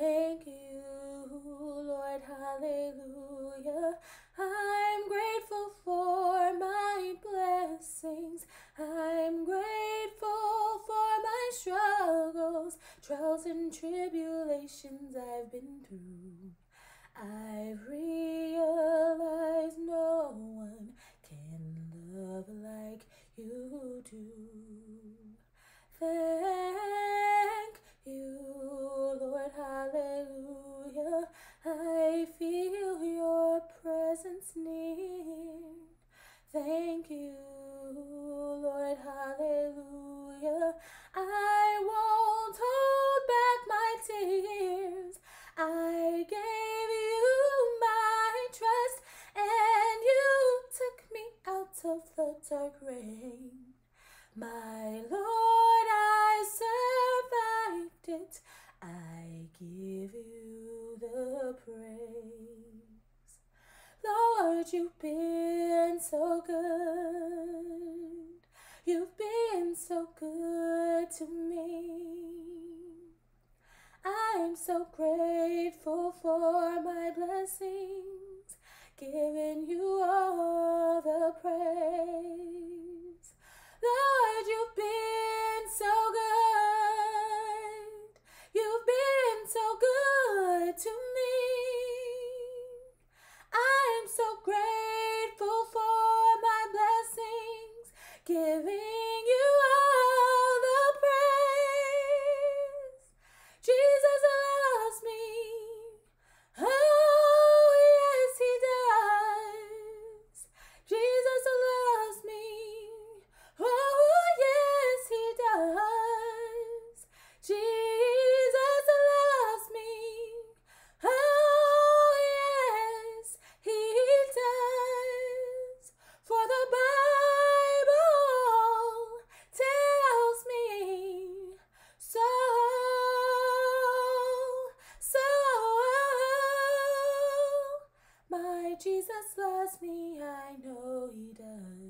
Thank you, Lord, hallelujah. I'm grateful for my blessings. I'm grateful for my struggles, trials and tribulations I've been through. I realize no one can love like you do. Thank you, Lord, hallelujah. I feel your presence near. Thank you, Lord, hallelujah. I won't hold back my tears. I gave you my trust, and you took me out of the dark rain. My Lord, I survived it. I give you the praise. Lord, you've been so good. You've been so good to me. I'm so grateful for my blessings, giving you all the praise. Lord, you've been so good. You've been so good to me. I'm so grateful for my blessings, giving you all the praise. Jesus loves me. Oh, yes, he does. Jesus loves me. Oh, yes, he does. Jesus loves me. Oh, yes, he does. For the Bible tells me so, so. My Jesus loves me, I know he does.